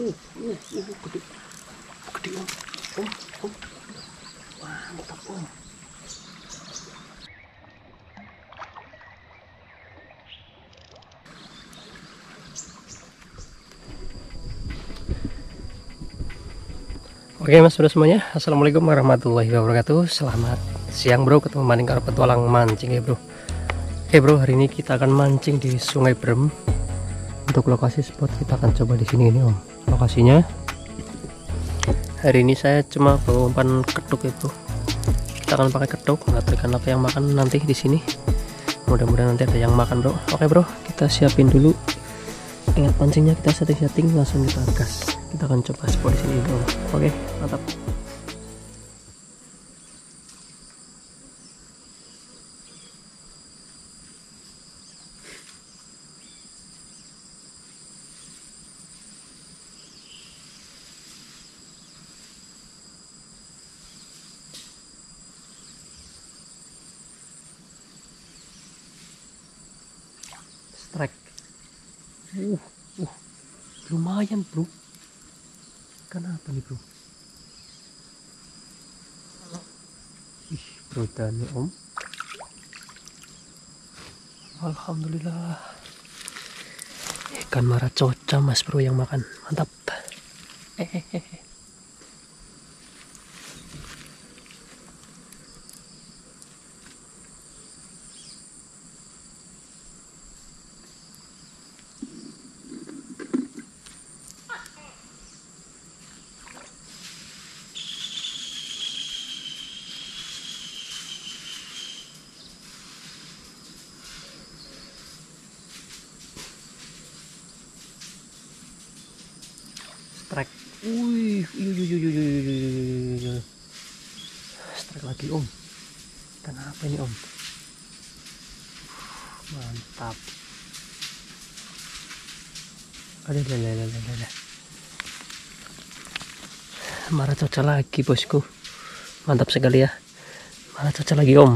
Gede om. Wah, mantap om. Oke mas, sudah semuanya. Assalamualaikum warahmatullahi wabarakatuh. Selamat siang bro, ketemu maning karo petualang mancing ya bro. Oke bro, hari ini kita akan mancing di sungai brem. Untuk lokasi spot kita akan coba di sini ini om. Lokasinya hari ini saya cuma bawa umpan ketuk ya bro. Kita akan pakai ketuk, nggak terkena apa yang makan nanti di sini. Mudah-mudahan nanti ada yang makan bro. Oke bro, kita siapin dulu. Ingat pancingnya kita setting-setting langsung kita gas. Kita akan coba spot di sini bro. Oke, mantap. Lumayan bro. Kenapa nih bro? Ih, berutannya om. Alhamdulillah. Ikan maracoca mas bro yang makan. Mantap. Strike lagi om. Kenapa ini om? Mantap. Ada. Maracoca lagi bosku. Mantap sekali ya. Maracoca lagi om.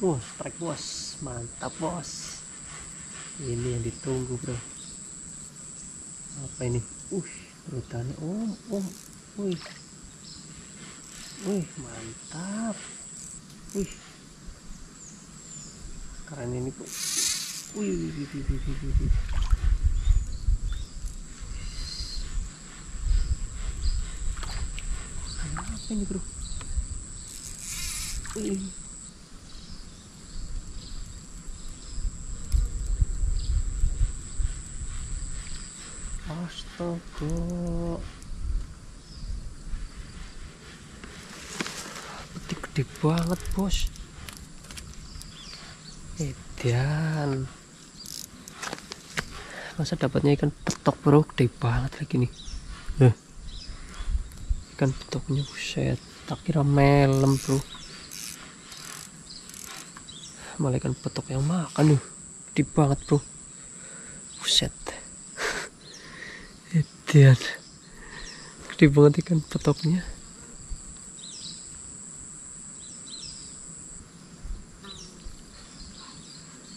Wah, strike bos, mantap bos. Ini yang ditunggu bro. Apa ini? Berutannya om. Wih, mantap. Wih, keren ini bro. Wih. Apa ini bro? Wih. Astaga, gede banget bos. Edan, masa dapatnya ikan betok bro, gede banget lagi nih. Ikan betoknya buset, tak kira melem bro. Malah ikan betok yang makan loh, gede banget bro. Buset. Lihat, gede banget ikan betoknya.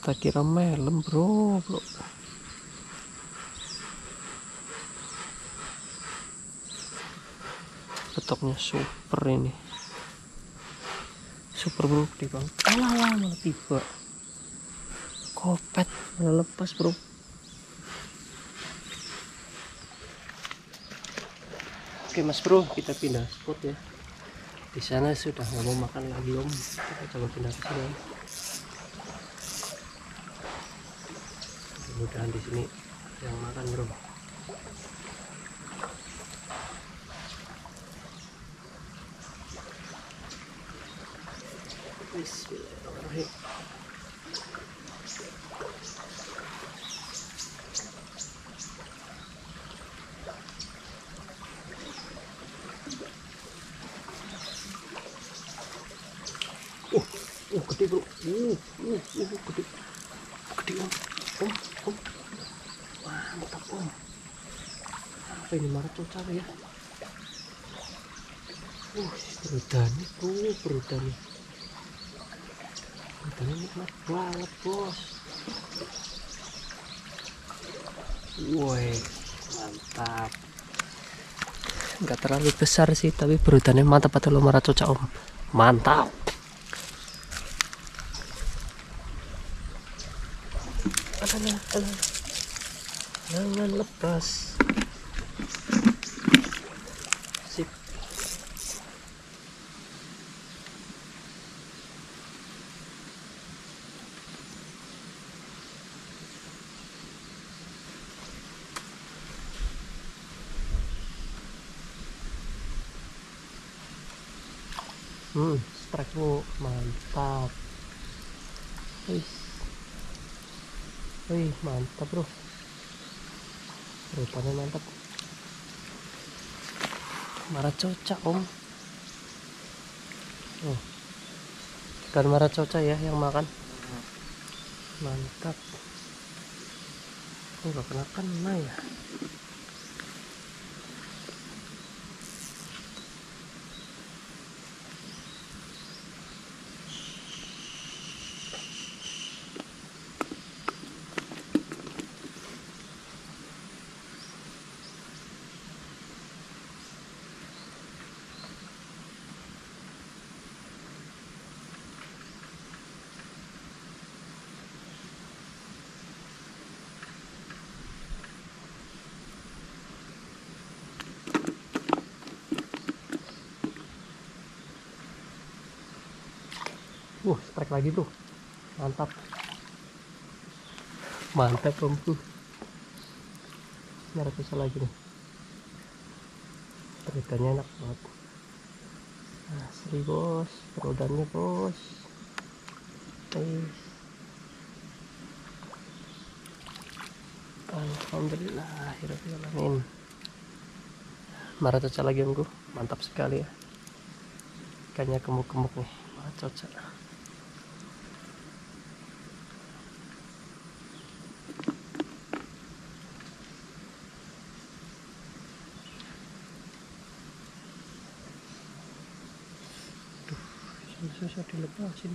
Tak kira melem bro. Betoknya super ini. Super bro, gede banget. Alah, malah tiba. Kopet, malah lepas bro. Oke mas bro, kita pindah spot ya. Di sana sudah nggak mau makan lagi om. Kita coba pindah ke sini. Mudah-mudahan di sini yang makan bro. Bismillahirrahmanirrahim. Gede bro, Gede. Gede, Om. Om. Wah, mantap, Om. Apa ini maracoca ya? Berudani, Bro, berudani. Berudani nikmat banget, Bos. Woi, mantap. Enggak terlalu besar sih, tapi berudannya mantap atau maracoca, Om. Mantap. Jangan lepas. Sip. Strike-mu mantap. Wih, mantap, Bro. Rupanya mantap. Maracoca, Om. Ikan maracoca ya yang makan. Mantap. Enggak kena ya. Strike lagi, Bro. Mantap. Mantap, Om. Maracoca lagi nih. Perudannya enak banget. Asli, Bos. Perudannya, Bos. Alhamdulillah, hiraufillahin. Maracoca lagi, Om. Mantap sekali ya. Ikannya gemuk-gemuk nih, maracoca. Susah dilepasin.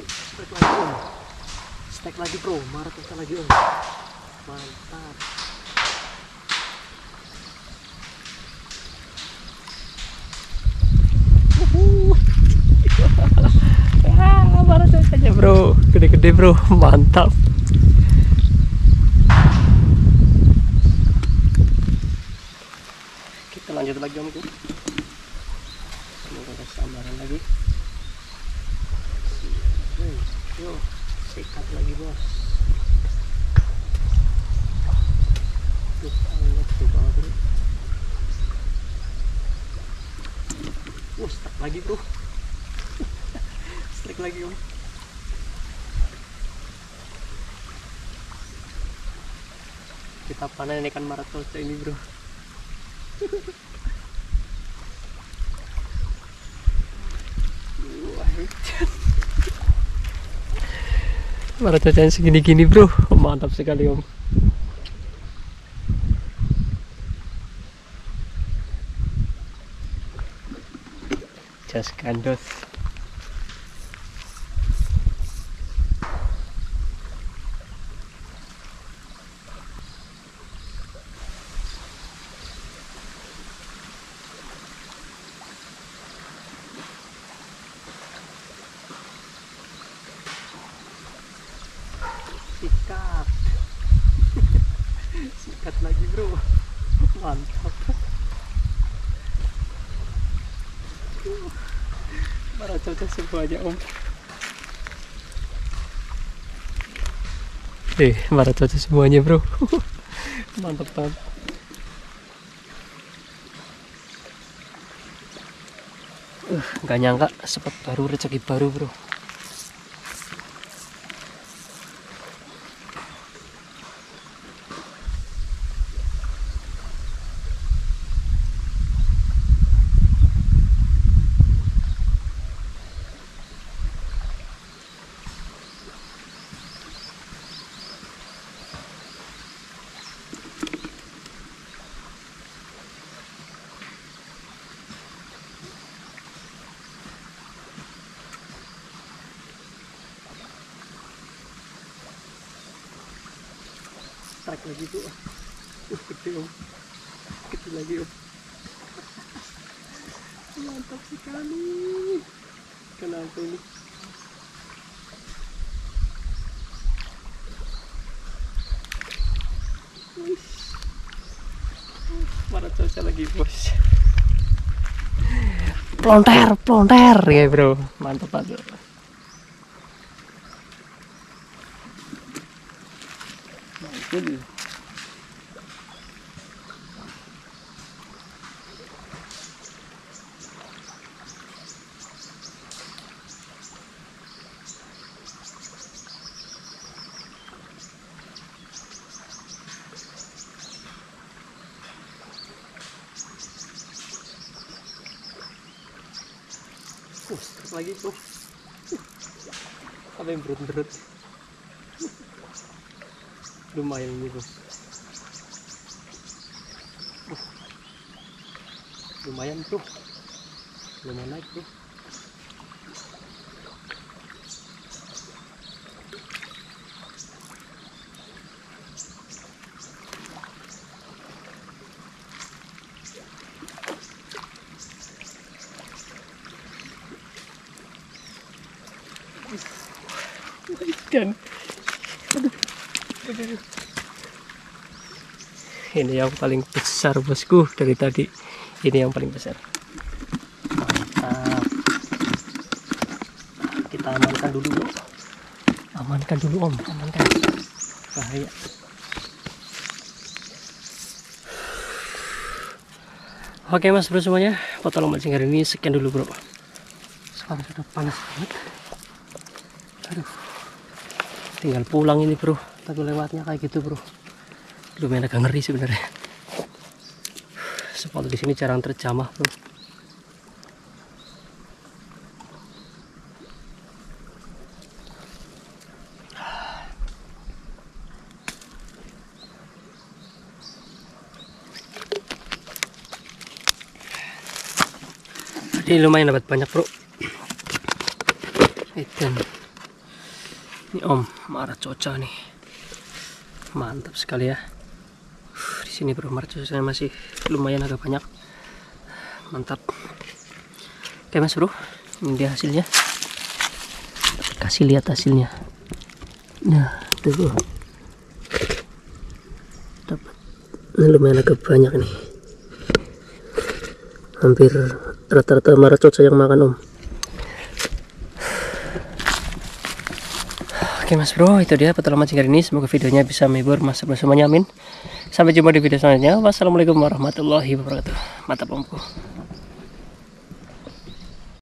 Bro, strike lagi, Om. Strike lagi, Bro. Maracoca lagi, Om. Mantap. Maracoca-nya, Bro. Gede-gede, Bro. Mantap. Kita lanjut lagi, Om. Semoga ada sambaran lagi. Yo, sikat lagi, Bos. Strike lagi, Bro. Strike lagi, Om. Kita panen ikan maracoca ini, Bro. Maracocanya segini-gini, Bro. Mantap sekali, Om. Jas kandos. Sikat lagi, Bro. Mantap. Maracoca semua aja, Om. Maracoca semuanya, Bro. Mantap banget. Gak nyangka sempat baru rezeki baru, bro. Tarik lagi tuh, gede om, gede lagi om. Mantap sekali. Kenapa ini? Wih, marah cuaca lagi bos. Plonter, plonter ya bro, mantap banget. Jadi lagi tuh ada yang berut-berut. Lumayan ini bos, lumayan tuh, lumayan naik tuh. Dan ini yang paling besar bosku dari tadi, ini yang paling besar. Mantap. Kita amankan dulu bro. Amankan dulu om, amankan, bahaya. Oke mas bro semuanya, petualang mancing hari ini sekian dulu bro. Sekarang sudah panas banget, aduh, tinggal pulang ini bro. Tapi lewatnya kayak gitu bro, lumayan agak ngeri sebenarnya. Spot di sini jarang terjamah bro. Jadi lumayan dapat banyak bro. Edan. Ini om, marah cuaca nih, mantap sekali ya. Di sini bro, marah cuacanya masih lumayan agak banyak, mantap. Oke mas bro, ini dia hasilnya. Kasih lihat hasilnya. Nah, tuh bro, dapat lumayan agak banyak nih. Hampir rata-rata marah cuaca yang makan om. Oke mas bro, itu dia petualang mancing hari ini. Semoga videonya bisa menghibur mas bro semuanya, amin. Sampai jumpa di video selanjutnya. Wassalamualaikum warahmatullahi wabarakatuh. Mantap omku.